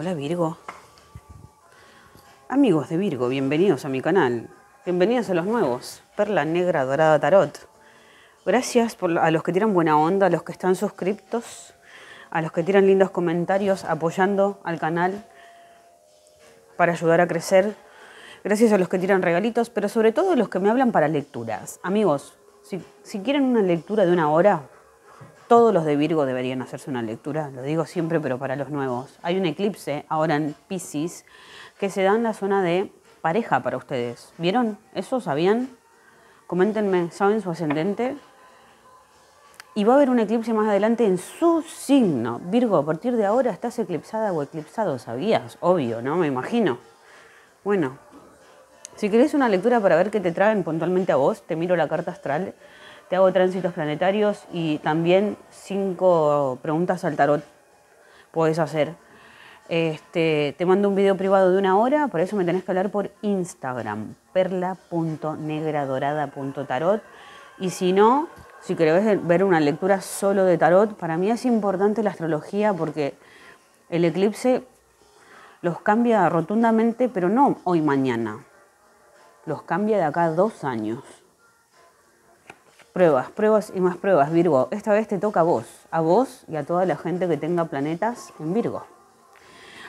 Hola Virgo. Amigos de Virgo, bienvenidos a mi canal. Bienvenidos a los nuevos. Perla Negra Dorada Tarot. Gracias a los que tiran buena onda, a los que están suscriptos, a los que tiran lindos comentarios apoyando al canal para ayudar a crecer. Gracias a los que tiran regalitos, pero sobre todo a los que me hablan para lecturas. Amigos, si quieren una lectura de una hora, todos los de Virgo deberían hacerse una lectura. Lo digo siempre, pero para los nuevos. Hay un eclipse ahora en Piscis que se da en la zona de pareja para ustedes. ¿Vieron? ¿Eso sabían? Coméntenme, ¿saben su ascendente? Y va a haber un eclipse más adelante en su signo. Virgo, a partir de ahora estás eclipsada o eclipsado, ¿sabías? Obvio, ¿no? Me imagino. Bueno, si querés una lectura para ver qué te traen puntualmente a vos, te miro la carta astral, te hago tránsitos planetarios y también 5 preguntas al tarot podés hacer. Te mando un video privado de una hora, para eso me tenés que hablar por Instagram, perla.negradorada.tarot. Y si no, si querés ver una lectura solo de tarot, para mí es importante la astrología porque el eclipse los cambia rotundamente, pero no hoy mañana. Los cambia de acá a 2 años. Pruebas, pruebas y más pruebas, Virgo. Esta vez te toca a vos y a toda la gente que tenga planetas en Virgo.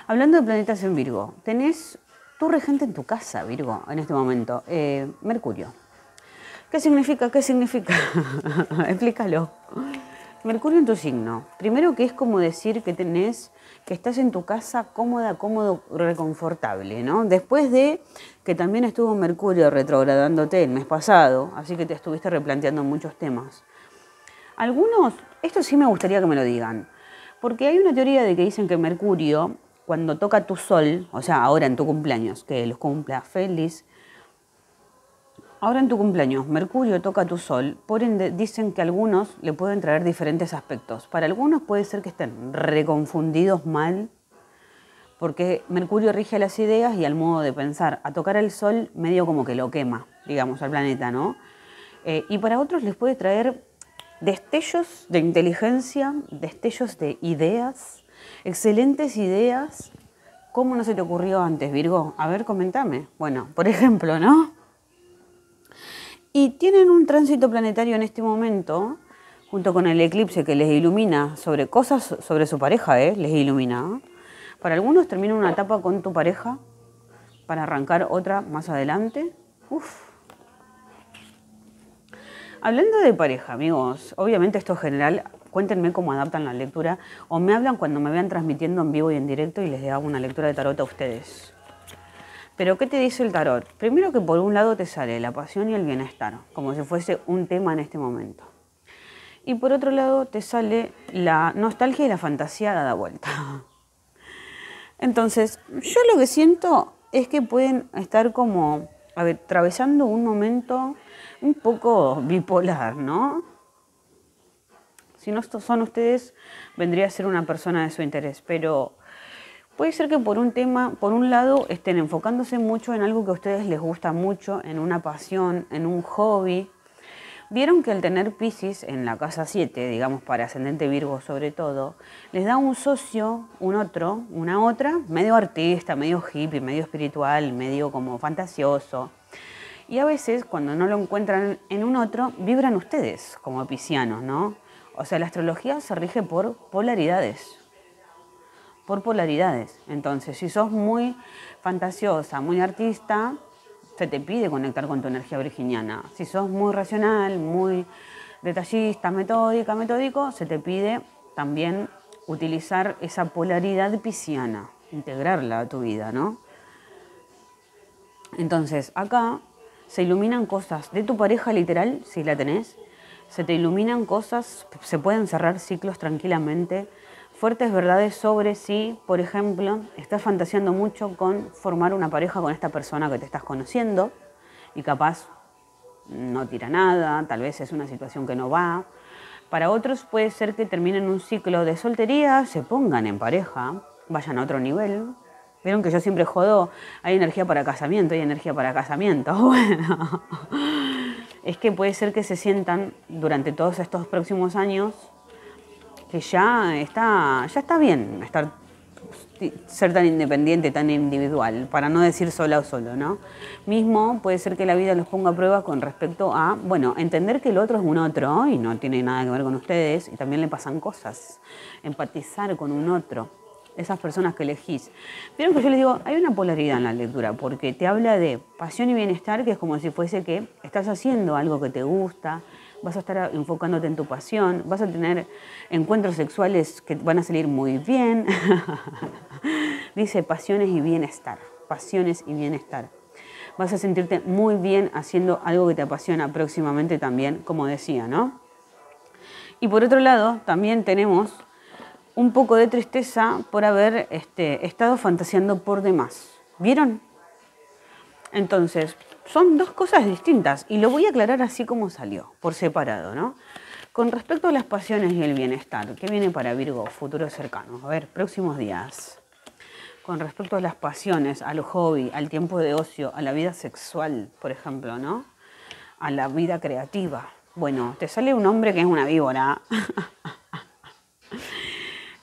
Hablando de planetas en Virgo, tenés tu regente en tu casa, Virgo, en este momento. Mercurio. ¿Qué significa? ¿Qué significa? Explícalo. Mercurio en tu signo. Primero que es como decir que tenés, que estás en tu casa cómoda, cómodo, reconfortable, ¿no? Después de que también estuvo Mercurio retrogradándote el mes pasado, así que te estuviste replanteando muchos temas. Algunos, esto sí me gustaría que me lo digan, porque hay una teoría de que dicen que Mercurio, cuando toca tu sol, o sea, ahora en tu cumpleaños, que los cumpla feliz, ahora en tu cumpleaños, Mercurio toca tu sol, por ende dicen que a algunos le pueden traer diferentes aspectos. Para algunos puede ser que estén reconfundidos mal, porque Mercurio rige a las ideas y al modo de pensar. A tocar el sol medio como que lo quema, digamos, al planeta, ¿no? Y para otros les puede traer destellos de inteligencia, destellos de ideas, excelentes ideas. ¿Cómo no se te ocurrió antes, Virgo? A ver, comentame. Bueno, por ejemplo, ¿no? Y tienen un tránsito planetario en este momento, junto con el eclipse que les ilumina sobre cosas, sobre su pareja, les ilumina. Para algunos termina una etapa con tu pareja para arrancar otra más adelante. Uf. Hablando de pareja, amigos, obviamente esto es general, cuéntenme cómo adaptan la lectura o me hablan cuando me vean transmitiendo en vivo y en directo y les hago una lectura de tarot a ustedes. Pero ¿qué te dice el tarot? Primero que por un lado te sale la pasión y el bienestar, como si fuese un tema en este momento. Y por otro lado te sale la nostalgia y la fantasía dada vuelta. Entonces, yo lo que siento es que pueden estar como, a ver, atravesando un momento un poco bipolar, ¿no? Si no son ustedes, vendría a ser una persona de su interés, pero puede ser que por un tema, por un lado, estén enfocándose mucho en algo que a ustedes les gusta mucho, en una pasión, en un hobby. Vieron que al tener Piscis en la casa 7, digamos para ascendente Virgo sobre todo, les da un socio, un otro, una otra, medio artista, medio hippie, medio espiritual, medio como fantasioso. Y a veces, cuando no lo encuentran en un otro, vibran ustedes como piscianos, ¿no? O sea, la astrología se rige por polaridades. Por polaridades. Entonces, si sos muy fantasiosa, muy artista, se te pide conectar con tu energía virginiana. Si sos muy racional, muy detallista, metódica, metódico, se te pide también utilizar esa polaridad pisciana, integrarla a tu vida, ¿no? Entonces, acá se iluminan cosas de tu pareja literal, si la tenés, se te iluminan cosas, se pueden cerrar ciclos tranquilamente, fuertes verdades sobre si, por ejemplo, estás fantaseando mucho con formar una pareja con esta persona que te estás conociendo y capaz no tira nada, tal vez es una situación que no va. Para otros puede ser que terminen un ciclo de soltería, se pongan en pareja, vayan a otro nivel. Vieron que yo siempre jodo, hay energía para casamiento, hay energía para casamiento. Bueno, es que puede ser que se sientan durante todos estos próximos años que ya está bien estar ser tan independiente, tan individual, para no decir sola o solo, ¿no? Mismo puede ser que la vida los ponga a prueba con respecto a, bueno, entender que el otro es un otro y no tiene nada que ver con ustedes y también le pasan cosas, empatizar con un otro, esas personas que elegís. Vieron que yo les digo, hay una polaridad en la lectura porque te habla de pasión y bienestar, que es como si fuese que estás haciendo algo que te gusta, vas a estar enfocándote en tu pasión, vas a tener encuentros sexuales que van a salir muy bien. Dice pasiones y bienestar, pasiones y bienestar. Vas a sentirte muy bien haciendo algo que te apasiona próximamente también, como decía, ¿no? Y por otro lado, también tenemos un poco de tristeza por haber estado fantaseando por demás. ¿Vieron? Entonces, son dos cosas distintas y lo voy a aclarar así como salió, por separado, ¿no? Con respecto a las pasiones y el bienestar, ¿qué viene para Virgo? Futuros cercanos, a ver, próximos días. Con respecto a las pasiones, al hobby, al tiempo de ocio, a la vida sexual, por ejemplo, ¿no? A la vida creativa. Bueno, te sale un hombre que es una víbora.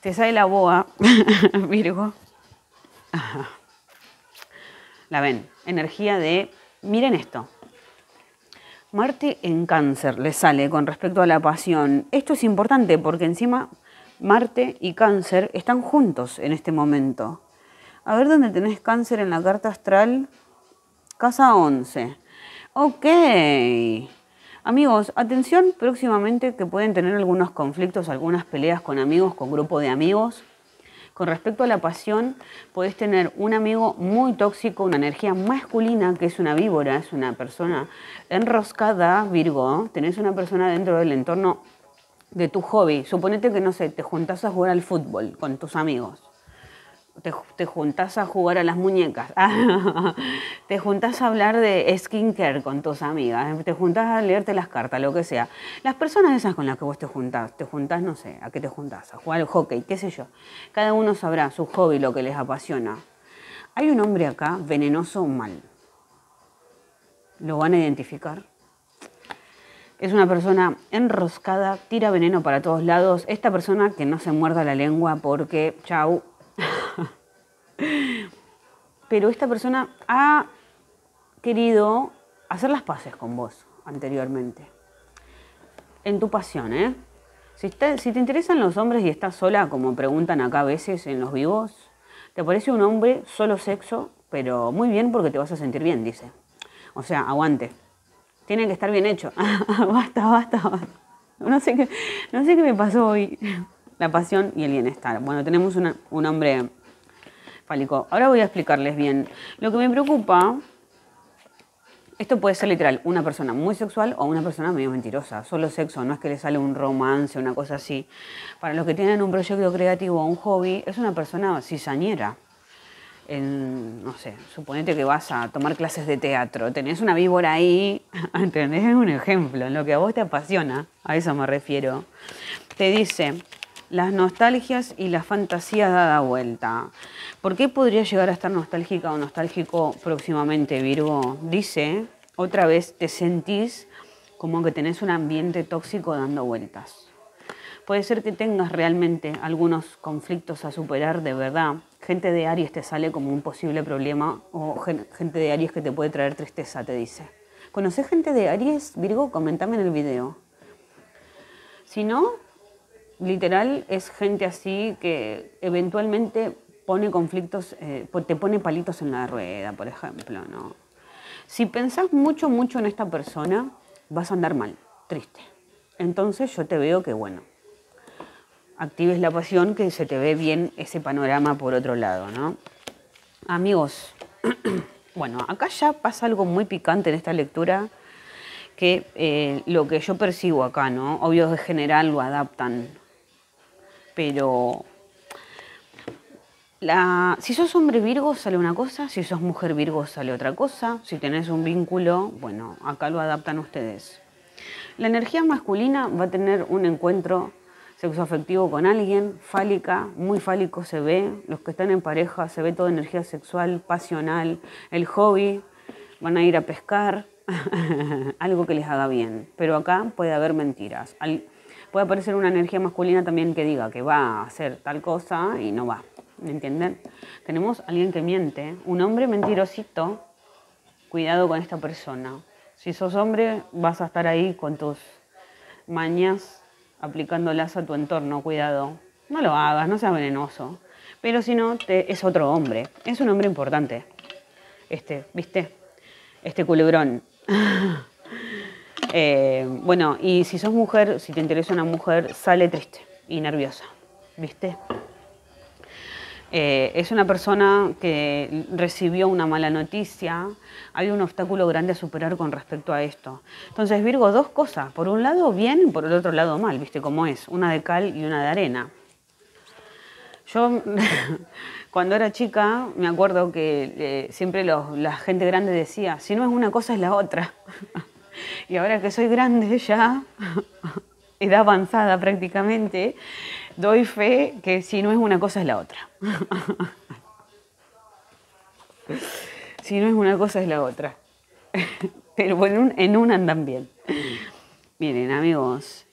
Te sale la boa, Virgo. La ven, energía de... Miren esto, Marte en Cáncer le sale con respecto a la pasión. Esto es importante porque encima Marte y Cáncer están juntos en este momento. A ver dónde tenés Cáncer en la carta astral, casa 11. Ok, amigos, atención próximamente que pueden tener algunos conflictos, algunas peleas con amigos, con grupo de amigos. Con respecto a la pasión, podés tener un amigo muy tóxico, una energía masculina que es una víbora, es una persona enroscada, Virgo. Tenés una persona dentro del entorno de tu hobby. Suponete que, no sé, te juntás a jugar al fútbol con tus amigos. Te juntás a jugar a las muñecas. Te juntás a hablar de skincare con tus amigas. Te juntás a leerte las cartas, lo que sea. Las personas esas con las que vos te juntás, no sé, ¿a qué te juntás? A jugar al hockey, qué sé yo. Cada uno sabrá su hobby, lo que les apasiona. Hay un hombre acá, venenoso mal. ¿Lo van a identificar? Es una persona enroscada, tira veneno para todos lados. Esta persona que no se muerda la lengua porque, chau. Pero esta persona ha querido hacer las paces con vos anteriormente. En tu pasión, ¿eh? Si te interesan los hombres y estás sola, como preguntan acá a veces en los vivos, te parece un hombre solo sexo, pero muy bien porque te vas a sentir bien, dice. O sea, aguante. Tiene que estar bien hecho. Basta. No sé qué me pasó hoy. La pasión y el bienestar. Bueno, tenemos un hombre fálico. Ahora voy a explicarles bien. Lo que me preocupa, esto puede ser literal, una persona muy sexual o una persona medio mentirosa. Solo sexo, no es que le sale un romance, una cosa así. Para los que tienen un proyecto creativo o un hobby, es una persona cizañera. No sé, suponete que vas a tomar clases de teatro, tenés una víbora ahí, ¿entendés? Es un ejemplo, en lo que a vos te apasiona, a eso me refiero. Te dice... Las nostalgias y la fantasía dada vuelta. ¿Por qué podría llegar a estar nostálgica o nostálgico próximamente, Virgo? Dice, otra vez te sentís como que tenés un ambiente tóxico dando vueltas. Puede ser que tengas realmente algunos conflictos a superar de verdad. Gente de Aries te sale como un posible problema o gente de Aries que te puede traer tristeza, te dice. ¿Conocés gente de Aries, Virgo? Comentame en el video. Si no... Literal, es gente así que eventualmente pone conflictos, te pone palitos en la rueda, por ejemplo, ¿no? Si pensás mucho en esta persona, vas a andar mal, triste. Entonces yo te veo que, bueno, actives la pasión, que se te ve bien ese panorama por otro lado, ¿no? Amigos, bueno, acá ya pasa algo muy picante en esta lectura, que lo que yo percibo acá, ¿no? Obvio, en general lo adaptan. Pero si sos hombre Virgo sale una cosa, si sos mujer Virgo sale otra cosa, si tenés un vínculo, bueno, acá lo adaptan ustedes. La energía masculina va a tener un encuentro sexoafectivo con alguien, fálica, muy fálico se ve, los que están en pareja se ve toda energía sexual, pasional, el hobby, van a ir a pescar, algo que les haga bien, pero acá puede haber mentiras. Puede aparecer una energía masculina también que diga que va a hacer tal cosa y no va. ¿me entienden? Tenemos a alguien que miente, un hombre mentirosito. Cuidado con esta persona. Si sos hombre, vas a estar ahí con tus mañas aplicándolas a tu entorno. Cuidado, no lo hagas, no seas venenoso. Pero si no, es otro hombre. Es un hombre importante. ¿Viste? Este culebrón. Bueno, y si sos mujer, si te interesa una mujer, sale triste y nerviosa. ¿Viste? Es una persona que recibió una mala noticia. Hay un obstáculo grande a superar con respecto a esto. Entonces, Virgo, dos cosas. Por un lado, bien, y por el otro lado, mal. ¿Viste cómo es? Una de cal y una de arena. Yo, cuando era chica, me acuerdo que siempre la gente grande decía, si no es una cosa, es la otra. Y ahora que soy grande ya, edad avanzada prácticamente, doy fe que si no es una cosa, es la otra. Si no es una cosa, es la otra. Pero bueno, en una andan bien. Miren, amigos.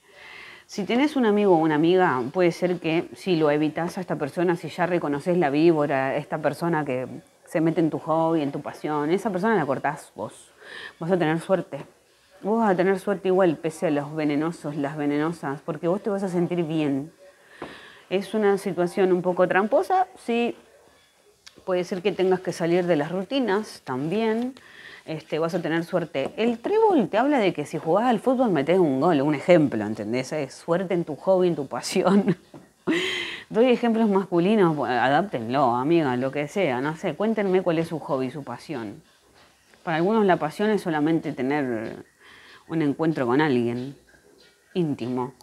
Si tenés un amigo o una amiga, puede ser que si lo evitas a esta persona, si ya reconoces la víbora, esta persona que se mete en tu hobby, en tu pasión, esa persona la cortás vos. Vas a tener suerte. Vos vas a tener suerte igual, pese a los venenosos, las venenosas, porque vos te vas a sentir bien. Es una situación un poco tramposa, sí. Puede ser que tengas que salir de las rutinas también. Vas a tener suerte. El trébol te habla de que si jugás al fútbol metés un gol, un ejemplo, ¿entendés? Es suerte en tu hobby, en tu pasión. Doy ejemplos masculinos, adáptenlo, amiga, lo que sea, no sé, cuéntenme cuál es su hobby, su pasión. Para algunos la pasión es solamente tener un encuentro con alguien íntimo.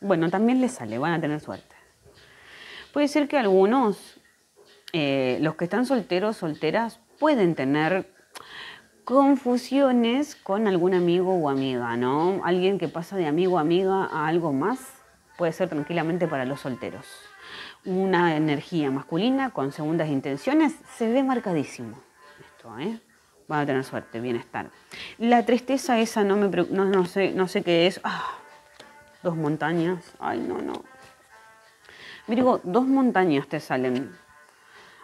Bueno, también les sale, van a tener suerte. Puede ser que algunos, los que están solteros, solteras, pueden tener confusiones con algún amigo o amiga, ¿no? Alguien que pasa de amigo a amiga a algo más puede ser tranquilamente para los solteros. Una energía masculina con segundas intenciones se ve marcadísimo. Esto, Van a tener suerte, bienestar. La tristeza esa no sé qué es. ¡Ah! Dos montañas. Ay, no. Virgo, dos montañas te salen.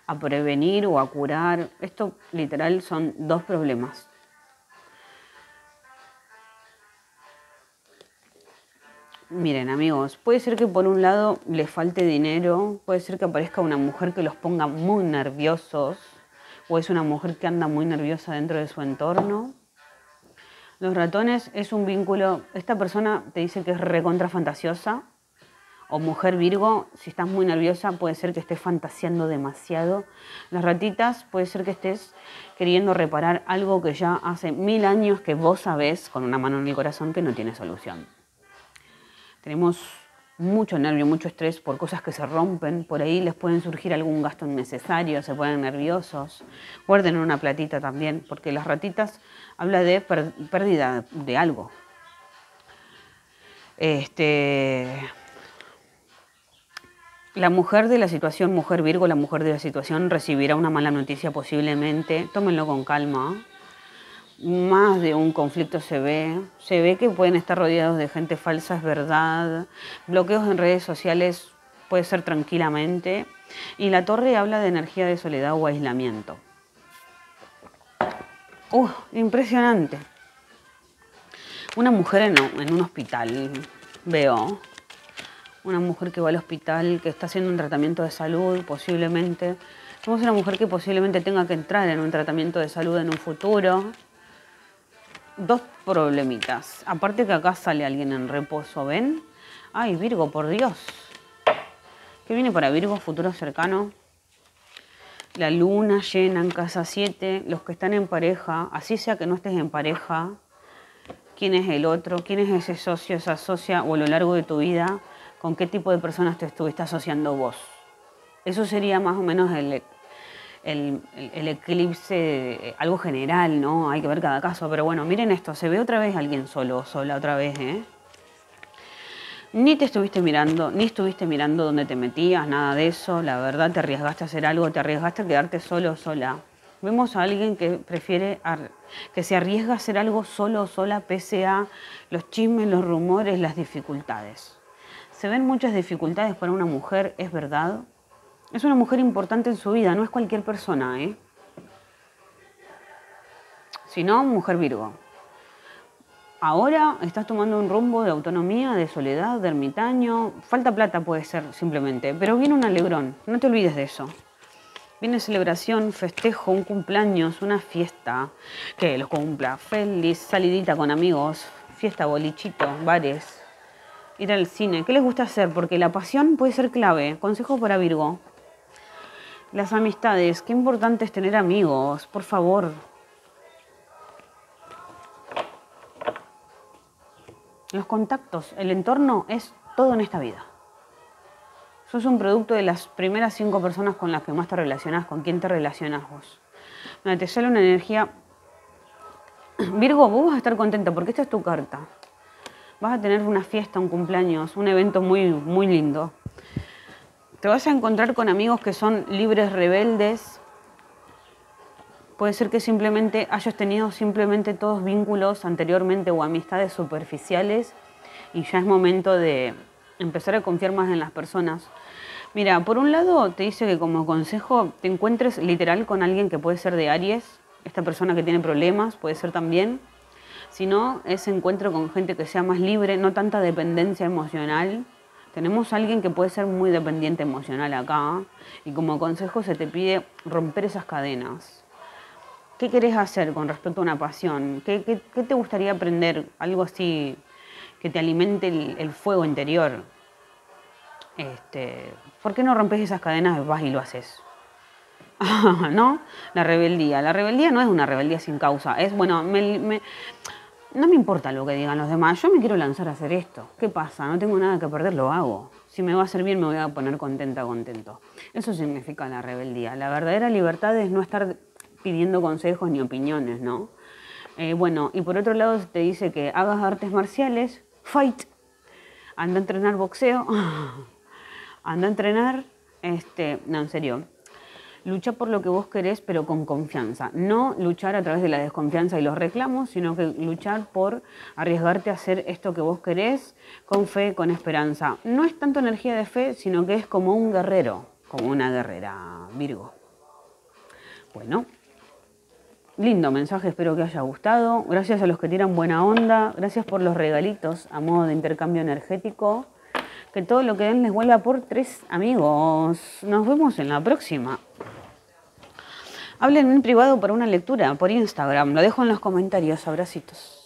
A prevenir o a curar. Esto literal son dos problemas. Miren, amigos, puede ser que por un lado les falte dinero, puede ser que aparezca una mujer que los ponga muy nerviosos, o es una mujer que anda muy nerviosa dentro de su entorno. Los ratones es un vínculo, esta persona te dice que es recontra fantasiosa. O mujer Virgo, si estás muy nerviosa, puede ser que estés fantaseando demasiado. Las ratitas, puede ser que estés queriendo reparar algo que ya hace 1000 años que vos sabés, con una mano en el corazón, que no tiene solución. Tenemos mucho nervio, mucho estrés por cosas que se rompen. Por ahí les pueden surgir algún gasto innecesario, se ponen nerviosos. Guarden una platita también, porque las ratitas habla de pérdida de algo. La mujer de la situación, mujer Virgo, la mujer de la situación recibirá una mala noticia posiblemente. Tómenlo con calma. Más de un conflicto se ve. Se ve que pueden estar rodeados de gente falsa, es verdad. Bloqueos en redes sociales puede ser tranquilamente. Y la torre habla de energía de soledad o aislamiento. Impresionante. Una mujer en un hospital, veo. Una mujer que va al hospital, que está haciendo un tratamiento de salud, posiblemente. Somos una mujer que posiblemente tenga que entrar en un tratamiento de salud en un futuro. Dos problemitas. Aparte que acá sale alguien en reposo, ¿ven? Ay, Virgo, por Dios. ¿Qué viene para Virgo? Futuro cercano. La luna llena en casa 7. Los que están en pareja, así sea que no estés en pareja. ¿Quién es el otro? ¿Quién es ese socio, esa socia? O a lo largo de tu vida, ¿con qué tipo de personas te estuviste asociando vos? Eso sería más o menos el eclipse, algo general, ¿no? Hay que ver cada caso, pero bueno, miren esto, se ve otra vez alguien solo o sola, otra vez, Ni te estuviste mirando, ni estuviste mirando dónde te metías, nada de eso, la verdad, te arriesgaste a hacer algo, te arriesgaste a quedarte solo o sola. Vemos a alguien que prefiere, que se arriesga a hacer algo solo o sola, pese a los chismes, los rumores, las dificultades. Se ven muchas dificultades para una mujer, es verdad. Es una mujer importante en su vida, no es cualquier persona, ¿eh? Sino mujer Virgo. Ahora estás tomando un rumbo de autonomía, de soledad, de ermitaño. Falta plata puede ser simplemente, pero viene un alegrón, no te olvides de eso. Viene celebración, festejo, un cumpleaños, una fiesta. Que los cumpla feliz, salidita con amigos, fiesta, bolichito, bares, ir al cine. ¿Qué les gusta hacer? Porque la pasión puede ser clave. Consejo para Virgo. Las amistades, qué importante es tener amigos, por favor. Los contactos, el entorno es todo en esta vida. Sos un producto de las primeras 5 personas con las que más te relacionás, con quién te relacionás vos. Mira, te sale una energía. Virgo, vos vas a estar contenta porque esta es tu carta. Vas a tener una fiesta, un cumpleaños, un evento muy, muy lindo. Te vas a encontrar con amigos que son libres, rebeldes. Puede ser que simplemente hayas tenido todos vínculos anteriormente o amistades superficiales y ya es momento de empezar a confiar más en las personas. Mira, por un lado te dice que como consejo te encuentres literal con alguien que puede ser de Aries, esta persona que tiene problemas puede ser también, si no es encuentro con gente que sea más libre, no tanta dependencia emocional. Tenemos a alguien que puede ser muy dependiente emocional acá y como consejo se te pide romper esas cadenas. ¿Qué querés hacer con respecto a una pasión? ¿Qué te gustaría aprender? Algo así que te alimente el fuego interior. ¿Por qué no rompes esas cadenas? Vas y lo haces. ¿No? La rebeldía. La rebeldía no es una rebeldía sin causa. Es, bueno, no me importa lo que digan los demás. Yo me quiero lanzar a hacer esto. ¿Qué pasa? No tengo nada que perder, lo hago. Si me va a hacer bien, me voy a poner contenta, contento. Eso significa la rebeldía. La verdadera libertad es no estar pidiendo consejos ni opiniones, ¿no? Bueno, y por otro lado te dice que hagas artes marciales, fight, anda a entrenar boxeo, anda a entrenar, no, en serio, lucha por lo que vos querés, pero con confianza. No luchar a través de la desconfianza y los reclamos, sino que luchar por arriesgarte a hacer esto que vos querés, con fe, con esperanza. No es tanto energía de fe, sino que es como un guerrero, como una guerrera, Virgo. Bueno. Lindo mensaje, espero que haya gustado. Gracias a los que tiran buena onda. Gracias por los regalitos a modo de intercambio energético. Que todo lo que den les vuelva por 3, amigos. Nos vemos en la próxima. Hablen en privado para una lectura por Instagram. Lo dejo en los comentarios. Abracitos.